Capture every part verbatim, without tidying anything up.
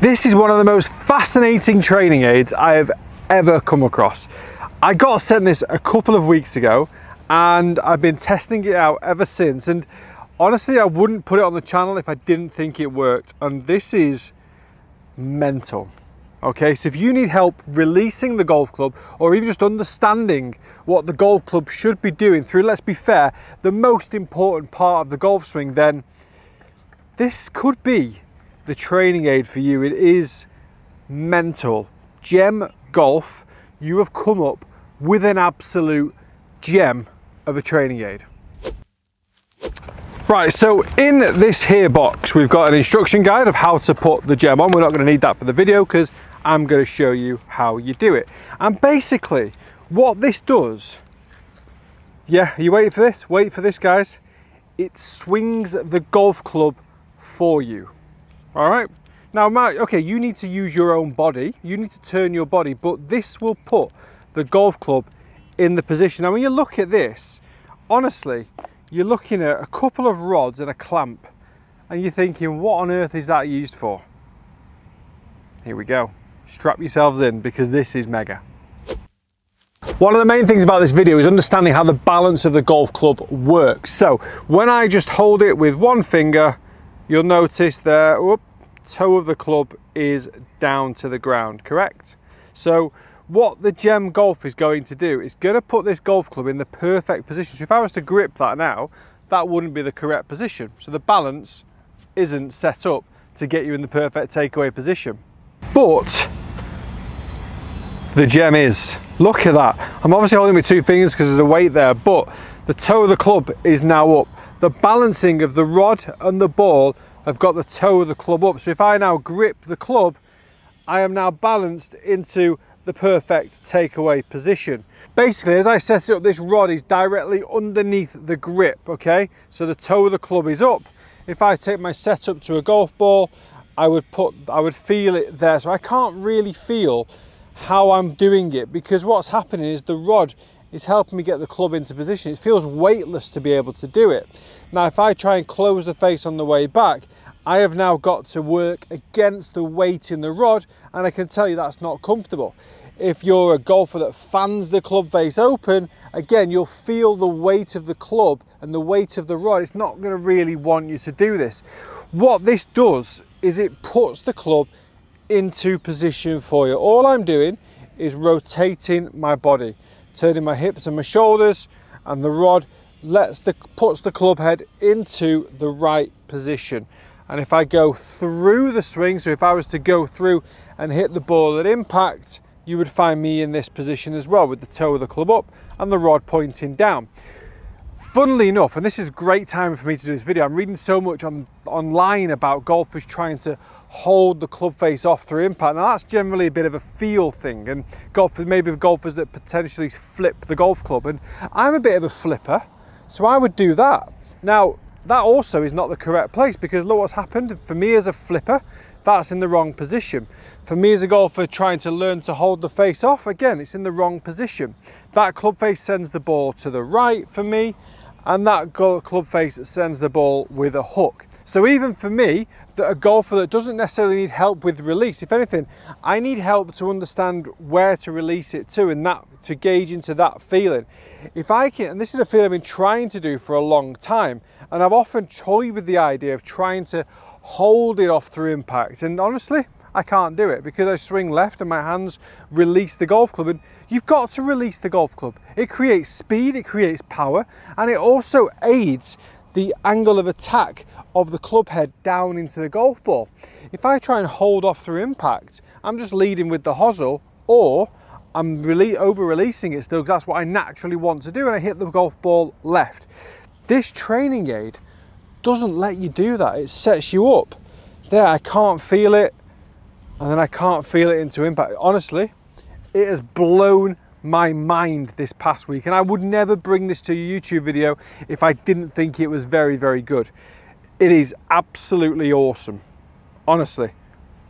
This is one of the most fascinating training aids I have ever come across. I got sent this a couple of weeks ago and I've been testing it out ever since, and honestly I wouldn't put it on the channel if I didn't think it worked, and this is mental. Okay, so if you need help releasing the golf club or even just understanding what the golf club should be doing through, let's be fair, the most important part of the golf swing, then this could be the training aid for you. It is mental. Gem Golf, you have come up with an absolute gem of a training aid. Right, so in this here box, we've got an instruction guide of how to put the gem on. We're not going to need that for the video because I'm going to show you how you do it. And basically what this does, yeah, you wait for this, wait for this guys, it swings the golf club for you. All right, now Matt, okay, you need to use your own body, you need to turn your body, but this will put the golf club in the position. Now when you look at this, honestly, you're looking at a couple of rods and a clamp and you're thinking, what on earth is that used for? Here we go. Strap yourselves in because this is mega. One of the main things about this video is understanding how the balance of the golf club works. So when I just hold it with one finger, you'll notice there, whoop, toe of the club is down to the ground, correct? So what the Gem Golf is going to do is going to put this golf club in the perfect position. So if I was to grip that now, that wouldn't be the correct position. So the balance isn't set up to get you in the perfect takeaway position. But the gem is. Look at that. I'm obviously holding with two fingers because of the weight there, but the toe of the club is now up. The balancing of the rod and the ball have got the toe of the club up. So if I now grip the club, I am now balanced into the perfect takeaway position. Basically, as I set it up, this rod is directly underneath the grip, okay? So the toe of the club is up. If I take my setup to a golf ball, I would put, I would feel it there. So I can't really feel how I'm doing it because what's happening is the rod is helping me get the club into position. It feels weightless to be able to do it. Now, if I try and close the face on the way back, I have now got to work against the weight in the rod, and I can tell you that's not comfortable. If you're a golfer that fans the club face open, again, you'll feel the weight of the club and the weight of the rod. It's not going to really want you to do this. What this does is it puts the club into position for you. All I'm doing is rotating my body, turning my hips and my shoulders, and the rod lets the, puts the club head into the right position. And if I go through the swing, so if I was to go through and hit the ball at impact, you would find me in this position as well with the toe of the club up and the rod pointing down. Funnily enough, and this is great time for me to do this video, I'm reading so much on, online about golfers trying to hold the club face off through impact. Now that's generally a bit of a feel thing, and golfers, maybe golfers that potentially flip the golf club. And I'm a bit of a flipper, so I would do that. Now, that also is not the correct place because look what's happened. For me as a flipper, that's in the wrong position. For me as a golfer trying to learn to hold the face off, again, it's in the wrong position. That club face sends the ball to the right for me, and that club face sends the ball with a hook. So even for me, that a golfer that doesn't necessarily need help with release, if anything, I need help to understand where to release it to and that to gauge into that feeling. If I can, and this is a feeling I've been trying to do for a long time, and I've often toyed with the idea of trying to hold it off through impact. And honestly, I can't do it because I swing left and my hands release the golf club. And you've got to release the golf club. It creates speed, it creates power, and it also aids the angle of attack of the club head down into the golf ball. If I try and hold off through impact, I'm just leading with the hosel, or I'm really over-releasing it still because that's what I naturally want to do, and I hit the golf ball left. This training aid doesn't let you do that. It sets you up. There, I can't feel it, and then I can't feel it into impact. Honestly, it has blown my mind this past week, and I would never bring this to a YouTube video if I didn't think it was very, very good. It is absolutely awesome. Honestly,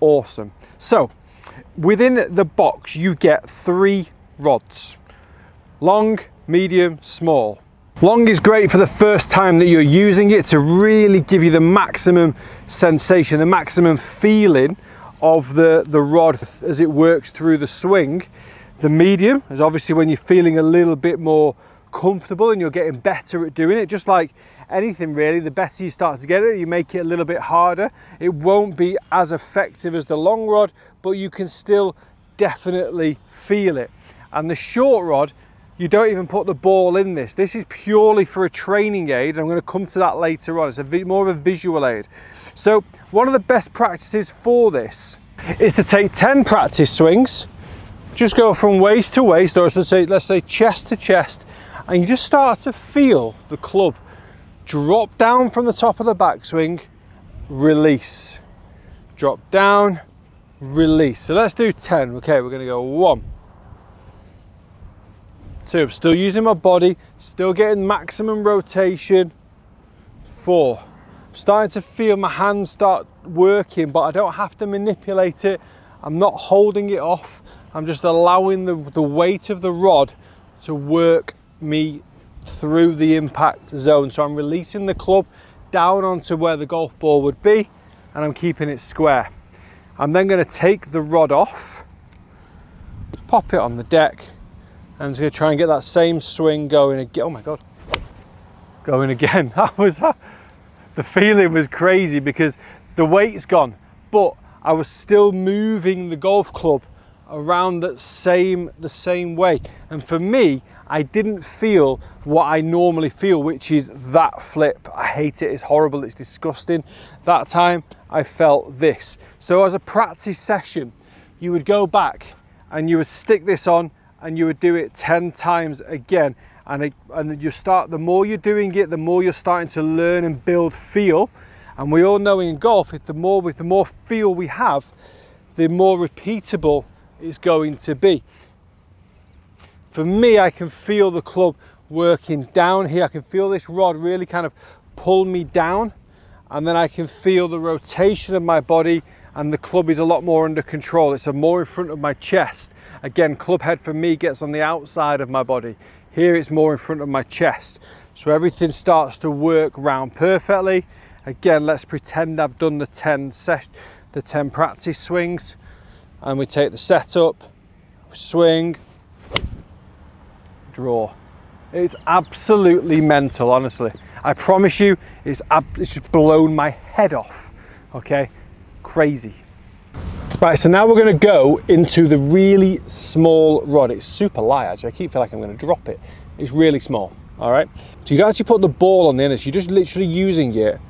awesome. So within the box, you get three rods, long, medium, small. Long is great for the first time that you're using it to really give you the maximum sensation, the maximum feeling of the, the rod as it works through the swing. The medium is obviously when you're feeling a little bit more comfortable and you're getting better at doing it, just like anything really. The better you start to get it, you make it a little bit harder. It won't be as effective as the long rod, but you can still definitely feel it. And the short rod, you don't even put the ball in this. This is purely for a training aid. I'm going to come to that later on. It's a more of a visual aid. So one of the best practices for this is to take ten practice swings, just go from waist to waist, or let's say, let's say chest to chest, and you just start to feel the club drop down from the top of the backswing, release, drop down, release. So let's do ten. Okay, we're going to go one, two, still using my body, still getting maximum rotation, four. I'm starting to feel my hands start working, but I don't have to manipulate it. I'm not holding it off. I'm just allowing the, the weight of the rod to work me through the impact zone. So I'm releasing the club down onto where the golf ball would be, and I'm keeping it square. I'm then going to take the rod off, pop it on the deck, and I'm just going to try and get that same swing going again. Oh my God, going again. That was, the feeling was crazy because the weight's gone, but I was still moving the golf club around that same the same way. And for me, I didn't feel what I normally feel, which is that flip. I hate it, it's horrible, it's disgusting. That time I felt this. So as a practice session, you would go back and you would stick this on and you would do it ten times again. And, it, and you start, the more you're doing it, the more you're starting to learn and build feel. And we all know in golf, if the more, with the more feel we have, the more repeatable it's going to be. For me, I can feel the club working down here. I can feel this rod really kind of pull me down, and then I can feel the rotation of my body and the club is a lot more under control. It's more in front of my chest. Again, club head for me gets on the outside of my body. Here it's more in front of my chest. So everything starts to work round perfectly. Again, let's pretend I've done the ten, set, the ten practice swings, and we take the setup, swing, draw. It's absolutely mental, honestly. I promise you, it's, it's just blown my head off, okay? Crazy. Right, so now we're gonna go into the really small rod. It's super light, actually. I keep feeling like I'm gonna drop it. It's really small, all right? So you don't actually put the ball on the end, so you're just literally using it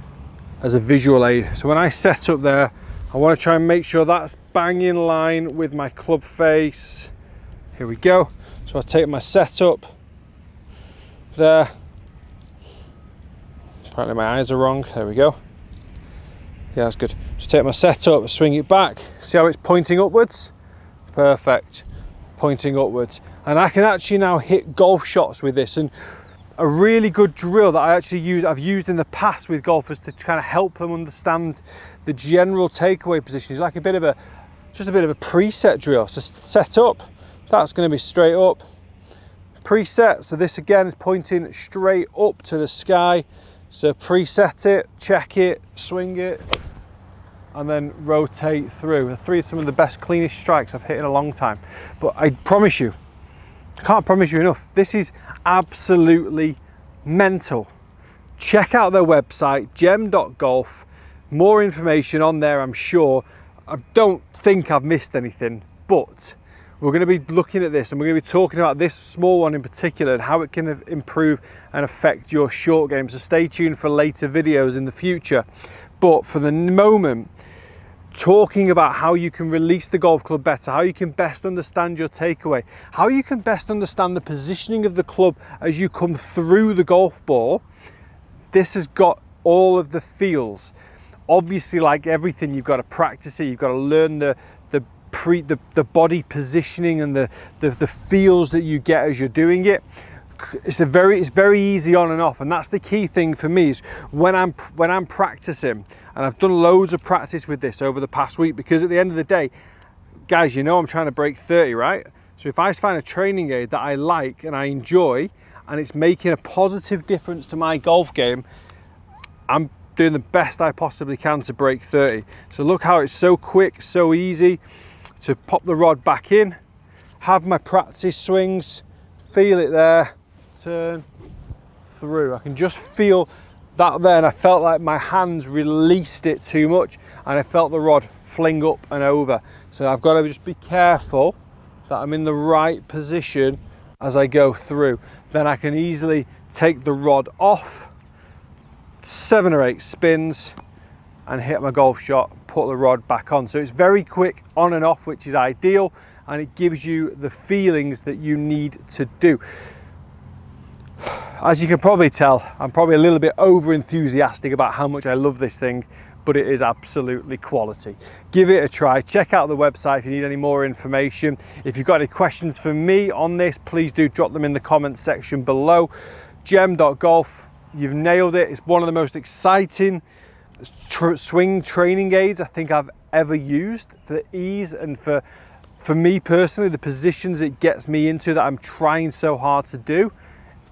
as a visual aid. So when I set up there, I wanna try and make sure that's bang in line with my club face. Here we go. So I take my setup there. Apparently my eyes are wrong. There we go. Yeah, that's good. So take my setup, swing it back. See how it's pointing upwards? Perfect. Pointing upwards. And I can actually now hit golf shots with this. And a really good drill that I actually use, I've used in the past with golfers to kind of help them understand the general takeaway position. It's like a bit of a, just a bit of a preset drill. So set up. That's going to be straight up, preset. So this again is pointing straight up to the sky. So preset it, check it, swing it, and then rotate through. Three of some of the best, cleanest strikes I've hit in a long time. But I promise you, I can't promise you enough, this is absolutely mental. Check out their website, gem dot golf. More information on there, I'm sure. I don't think I've missed anything, but we're going to be looking at this, and we're going to be talking about this small one in particular and how it can improve and affect your short game. So stay tuned for later videos in the future. But for the moment, talking about how you can release the golf club better, how you can best understand your takeaway, how you can best understand the positioning of the club as you come through the golf ball. This has got all of the feels. Obviously, like everything, you've got to practice it. You've got to learn the Pre, the, the body positioning and the, the, the feels that you get as you're doing it. It's a very, it's very easy on and off, and that's the key thing for me is when I'm, when I'm practicing, and I've done loads of practice with this over the past week, because at the end of the day, guys, you know I'm trying to break thirty, right? So if I find a training aid that I like and I enjoy, and it's making a positive difference to my golf game, I'm doing the best I possibly can to break thirty. So look how it's so quick, so easy to pop the rod back in, have my practice swings, feel it there, turn through. I can just feel that there, and I felt like my hands released it too much and I felt the rod fling up and over. So I've got to just be careful that I'm in the right position as I go through. Then I can easily take the rod off, seven or eight spins, and hit my golf shot, put the rod back on. So it's very quick on and off, which is ideal, and it gives you the feelings that you need to do. As you can probably tell, I'm probably a little bit over enthusiastic about how much I love this thing, but it is absolutely quality. Give it a try. Check out the website if you need any more information. If you've got any questions for me on this, please do drop them in the comments section below. Gem dot golf, you've nailed it. It's one of the most exciting tr swing training aids I think I've ever used, for the ease and for, for me personally, the positions it gets me into that I'm trying so hard to do.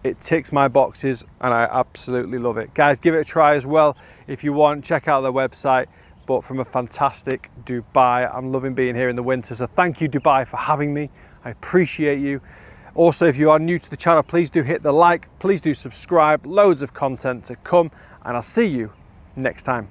It ticks my boxes and I absolutely love it. Guys, give it a try as well if you want. Check out their website. But from a fantastic Dubai, I'm loving being here in the winter. So thank you, Dubai, for having me. I appreciate you. Also, if you are new to the channel, please do hit the like. Please do subscribe. Loads of content to come. And I'll see you next time.